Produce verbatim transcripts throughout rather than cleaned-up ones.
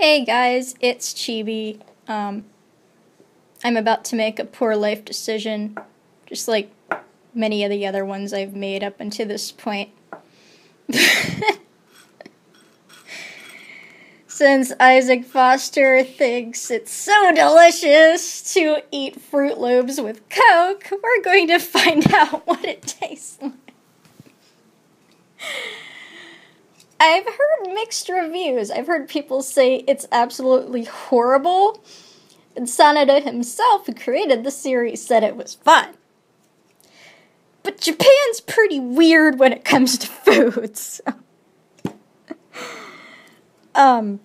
Hey guys, it's Chibi. Um, I'm about to make a poor life decision, just like many of the other ones I've made up until this point. Since Isaac Foster thinks it's so delicious to eat Fruit Loops with Coke, we're going to find out what it tastes like. I've heard mixed reviews. I've heard people say it's absolutely horrible, and Sanada himself, who created the series, said it was fun. But Japan's pretty weird when it comes to food, so. um,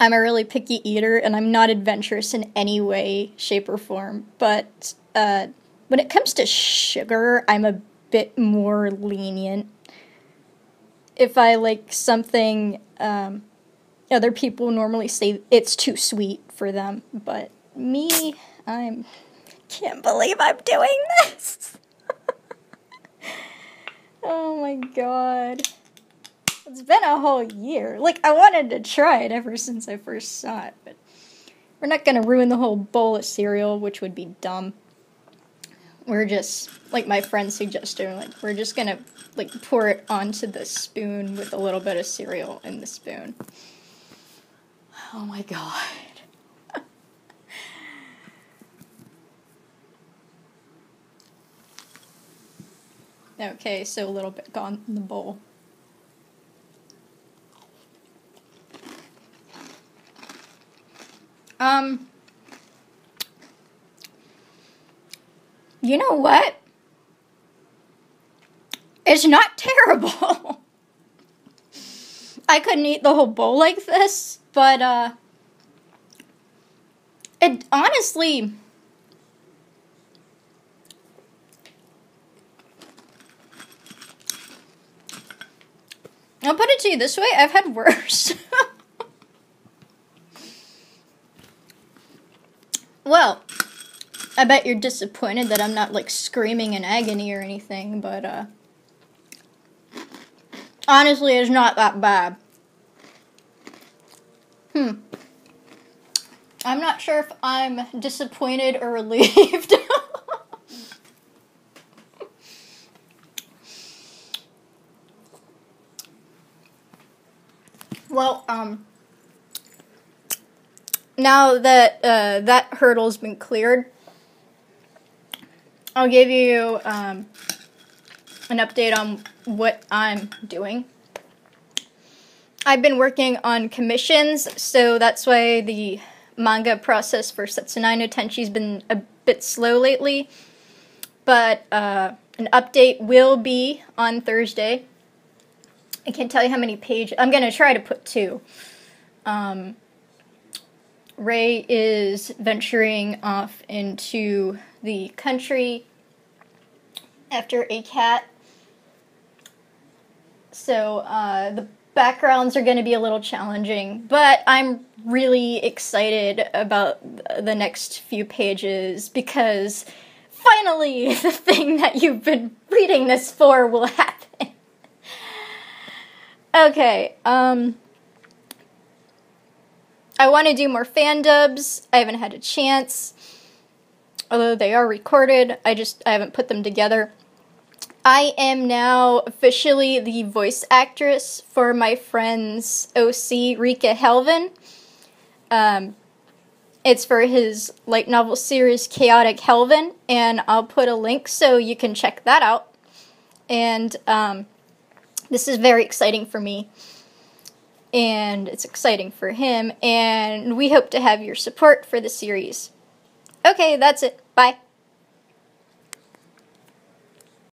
I'm a really picky eater, and I'm not adventurous in any way, shape, or form, but uh, when it comes to sugar, I'm a bit more lenient. If I like something, um, other people normally say it's too sweet for them, but me, I'm, can't believe I'm doing this. Oh my god. It's been a whole year. Like, I wanted to try it ever since I first saw it, but we're not gonna ruin the whole bowl of cereal, which would be dumb. We're just, like my friend suggested, like, we're just gonna, like, pour it onto the spoon with a little bit of cereal in the spoon. Oh my god. Okay, so a little bit gone in the bowl. Um... You know what? It's not terrible. I couldn't eat the whole bowl like this, but uh, it honestly, I'll put it to you this way, I've had worse. Well, I bet you're disappointed that I'm not, like, screaming in agony or anything, but, uh, honestly, it's not that bad. Hmm. I'm not sure if I'm disappointed or relieved. Well, um, now that, uh, that hurdle's been cleared, I'll give you um, an update on what I'm doing. I've been working on commissions, so that's why the manga process for Setsunai no Tenchi's been a bit slow lately. But uh, an update will be on Thursday. I can't tell you how many pages. I'm going to try to put two. Um, Ray is venturing off into the country after a cat. So uh, the backgrounds are going to be a little challenging, but I'm really excited about the next few pages because finally the thing that you've been reading this for will happen. Okay, um... I want to do more fan dubs. I haven't had a chance. Although they are recorded, I just I haven't put them together. I am now officially the voice actress for my friend's O C, Rika Helvin. Um, it's for his light novel series, Chaotic Helvin, and I'll put a link so you can check that out. And um, this is very exciting for me, and it's exciting for him, and we hope to have your support for the series. Okay, that's it. Bye.